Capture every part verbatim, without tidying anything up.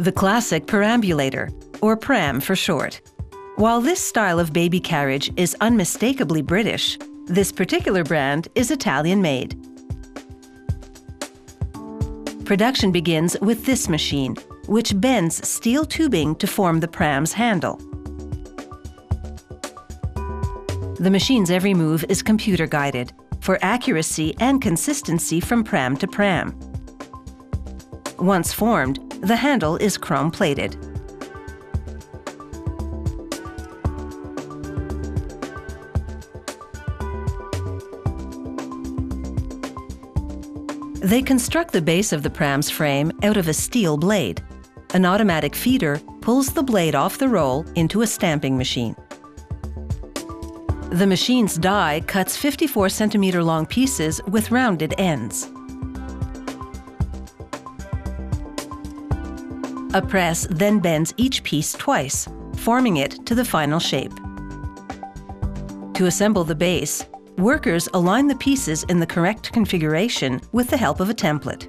the classic perambulator, or pram for short. While this style of baby carriage is unmistakably British, this particular brand is Italian-made. Production begins with this machine, which bends steel tubing to form the pram's handle. The machine's every move is computer-guided, for accuracy and consistency from pram to pram. Once formed, the handle is chrome-plated. They construct the base of the pram's frame out of a steel blade. An automatic feeder pulls the blade off the roll into a stamping machine. The machine's die cuts fifty-four centimeter long pieces with rounded ends. A press then bends each piece twice, forming it to the final shape. To assemble the base, workers align the pieces in the correct configuration with the help of a template.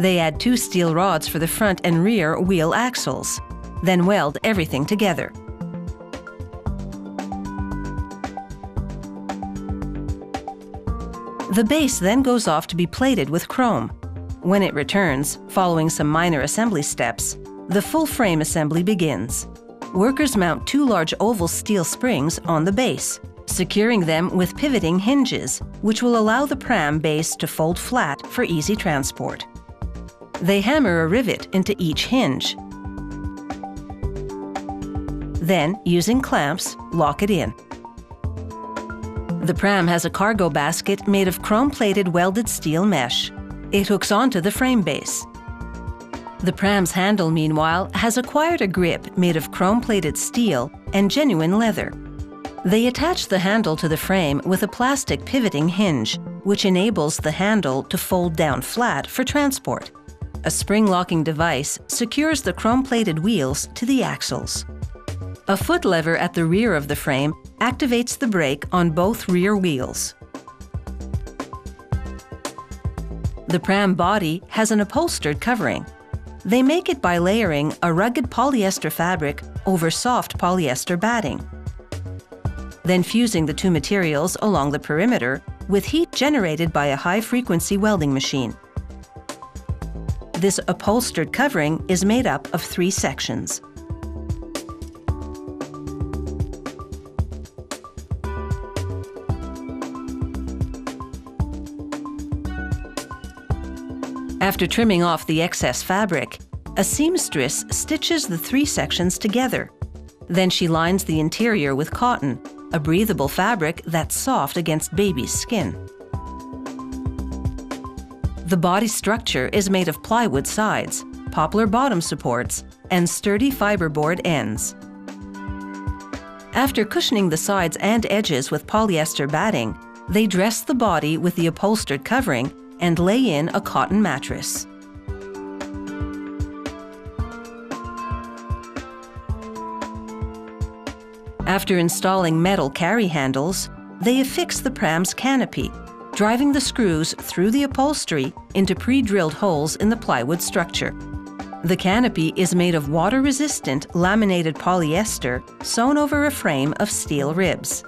They add two steel rods for the front and rear wheel axles, then weld everything together. The base then goes off to be plated with chrome. When it returns, following some minor assembly steps, the full frame assembly begins. Workers mount two large oval steel springs on the base, securing them with pivoting hinges, which will allow the pram base to fold flat for easy transport. They hammer a rivet into each hinge. Then, using clamps, lock it in. The pram has a cargo basket made of chrome-plated welded steel mesh. It hooks onto the frame base. The pram's handle, meanwhile, has acquired a grip made of chrome-plated steel and genuine leather. They attach the handle to the frame with a plastic pivoting hinge, which enables the handle to fold down flat for transport. A spring-locking device secures the chrome-plated wheels to the axles. A foot lever at the rear of the frame activates the brake on both rear wheels. The pram body has an upholstered covering. They make it by layering a rugged polyester fabric over soft polyester batting, then fusing the two materials along the perimeter with heat generated by a high-frequency welding machine. This upholstered covering is made up of three sections. After trimming off the excess fabric, a seamstress stitches the three sections together. Then she lines the interior with cotton, a breathable fabric that's soft against baby's skin. The body structure is made of plywood sides, poplar bottom supports, and sturdy fiberboard ends. After cushioning the sides and edges with polyester batting, they dress the body with the upholstered covering and lay in a cotton mattress. After installing metal carry handles, they affix the pram's canopy, driving the screws through the upholstery into pre-drilled holes in the plywood structure. The canopy is made of water-resistant laminated polyester sewn over a frame of steel ribs.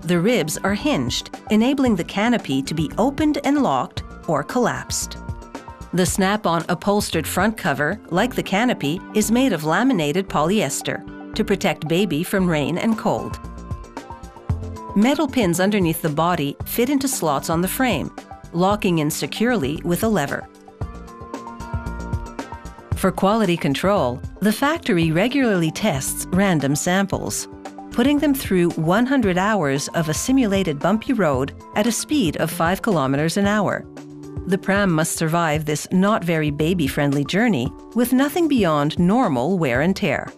The ribs are hinged, enabling the canopy to be opened and locked or collapsed. The snap-on upholstered front cover, like the canopy, is made of laminated polyester to protect baby from rain and cold. Metal pins underneath the body fit into slots on the frame, locking in securely with a lever. For quality control, the factory regularly tests random samples, putting them through one hundred hours of a simulated bumpy road at a speed of five kilometers an hour. The pram must survive this not very baby-friendly journey with nothing beyond normal wear and tear.